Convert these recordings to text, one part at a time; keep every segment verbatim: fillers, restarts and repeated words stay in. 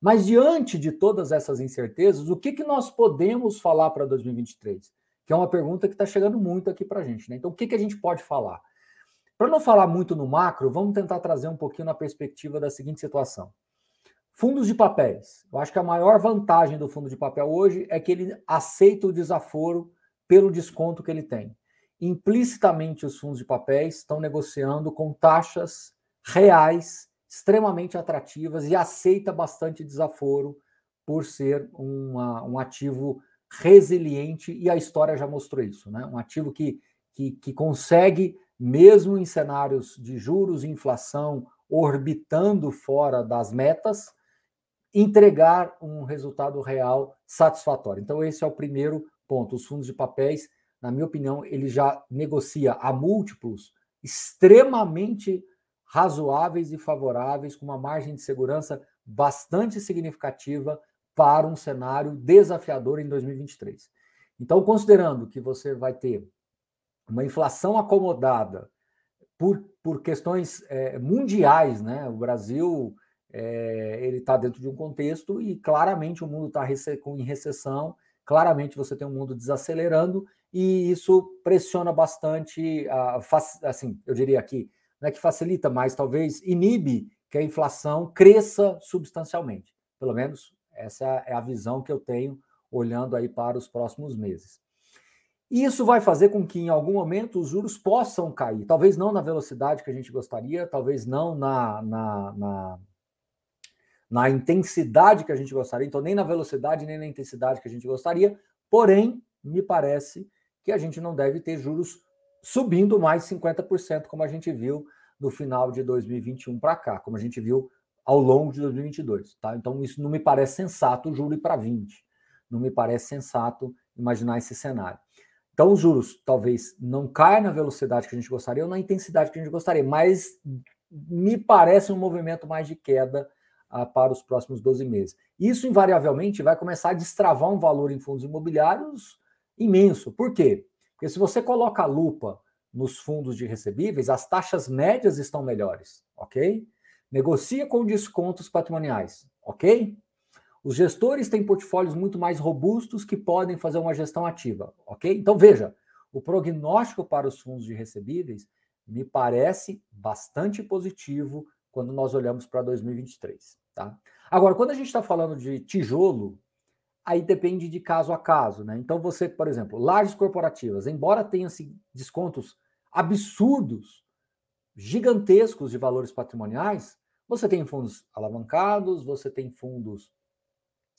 Mas diante de todas essas incertezas, o que, que nós podemos falar para dois mil e vinte e três? Que é uma pergunta que está chegando muito aqui para a gente, né? Então, o que, que a gente pode falar? Para não falar muito no macro, vamos tentar trazer um pouquinho na perspectiva da seguinte situação. Fundos de papéis. Eu acho que a maior vantagem do fundo de papel hoje é que ele aceita o desaforo pelo desconto que ele tem. Implicitamente, os fundos de papéis estão negociando com taxas reais extremamente atrativas e aceita bastante desaforo por ser uma, um ativo resiliente, e a história já mostrou isso, né? Um ativo que, que, que consegue, mesmo em cenários de juros e inflação orbitando fora das metas, entregar um resultado real satisfatório. Então, esse é o primeiro ponto. Os fundos de papéis, na minha opinião, ele já negocia a múltiplos extremamente razoáveis e favoráveis, com uma margem de segurança bastante significativa para um cenário desafiador em dois mil e vinte e três. Então, considerando que você vai ter uma inflação acomodada por, por questões é, mundiais, né? O Brasil é, ele está dentro de um contexto e claramente o mundo está em recessão, claramente você tem um mundo desacelerando e isso pressiona bastante, assim, eu diria aqui, não é que facilita, mas talvez inibe que a inflação cresça substancialmente. Pelo menos essa é a visão que eu tenho olhando aí para os próximos meses. E isso vai fazer com que em algum momento os juros possam cair, talvez não na velocidade que a gente gostaria, talvez não na, na, na, na intensidade que a gente gostaria, então nem na velocidade nem na intensidade que a gente gostaria, porém, me parece que a gente não deve ter juros subindo mais cinquenta por cento, como a gente viu no final de dois mil e vinte e um para cá, como a gente viu ao longo de dois mil e vinte e dois. Tá? Então, isso não me parece sensato, o juro ir para vinte. Não me parece sensato imaginar esse cenário. Então, os juros talvez não caia na velocidade que a gente gostaria ou na intensidade que a gente gostaria, mas me parece um movimento mais de queda ah, para os próximos doze meses. Isso, invariavelmente, vai começar a destravar um valor em fundos imobiliários imenso. Por quê? Porque se você coloca a lupa nos fundos de recebíveis, as taxas médias estão melhores, ok? Negocia com descontos patrimoniais, ok? Os gestores têm portfólios muito mais robustos que podem fazer uma gestão ativa, ok? Então, veja, o prognóstico para os fundos de recebíveis me parece bastante positivo quando nós olhamos para dois mil e vinte e três, tá? Agora, quando a gente está falando de tijolo, aí depende de caso a caso, né? Então você, por exemplo, lajes corporativas, embora tenha descontos absurdos, gigantescos de valores patrimoniais, você tem fundos alavancados, você tem fundos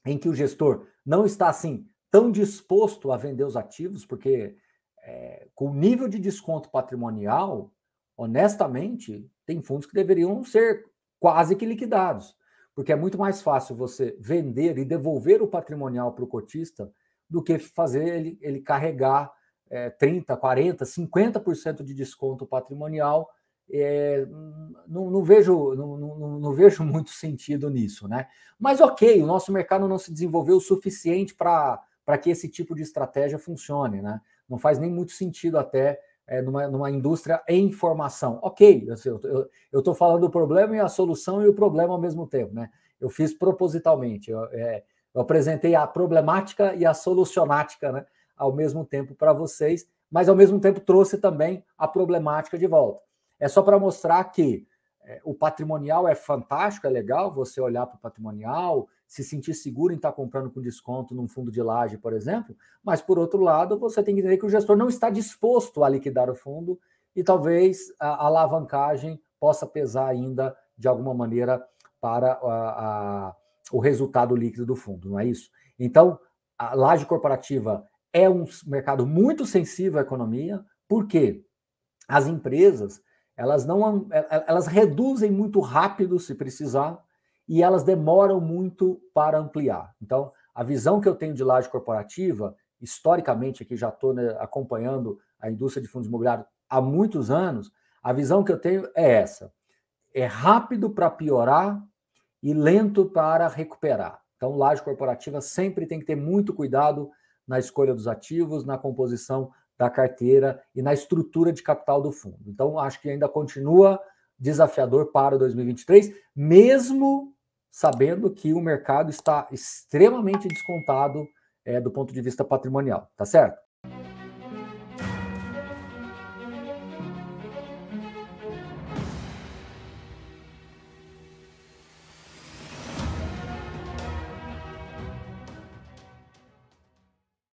em que o gestor não está assim tão disposto a vender os ativos, porque é, com o nível de desconto patrimonial, honestamente, tem fundos que deveriam ser quase que liquidados. Porque é muito mais fácil você vender e devolver o patrimonial para o cotista do que fazer ele, ele carregar é, trinta, quarenta, cinquenta por cento de desconto patrimonial. É, não, não, vejo, não, não, não vejo muito sentido nisso, né? Mas ok, o nosso mercado não se desenvolveu o suficiente para para que esse tipo de estratégia funcione, né? Não faz nem muito sentido até é, numa, numa indústria em formação. Ok, eu estou falando do problema e a solução e o problema ao mesmo tempo, né? Eu fiz propositalmente, eu, é, eu apresentei a problemática e a solucionática, né, ao mesmo tempo para vocês, mas ao mesmo tempo trouxe também a problemática de volta. É só para mostrar que é, o patrimonial é fantástico, é legal você olhar para o patrimonial, se sentir seguro em estar comprando com desconto num fundo de laje, por exemplo, mas, por outro lado, você tem que entender que o gestor não está disposto a liquidar o fundo e talvez a alavancagem possa pesar ainda de alguma maneira para a, a, o resultado líquido do fundo, não é isso? Então, a laje corporativa é um mercado muito sensível à economia, porque as empresas elas, não, elas reduzem muito rápido, se precisar, e elas demoram muito para ampliar. Então, a visão que eu tenho de laje corporativa, historicamente, aqui já estou, né, acompanhando a indústria de fundos imobiliários há muitos anos, a visão que eu tenho é essa. É rápido para piorar e lento para recuperar. Então, laje corporativa sempre tem que ter muito cuidado na escolha dos ativos, na composição da carteira e na estrutura de capital do fundo. Então, acho que ainda continua desafiador para dois mil e vinte e três, mesmo sabendo que o mercado está extremamente descontado é, do ponto de vista patrimonial, tá certo?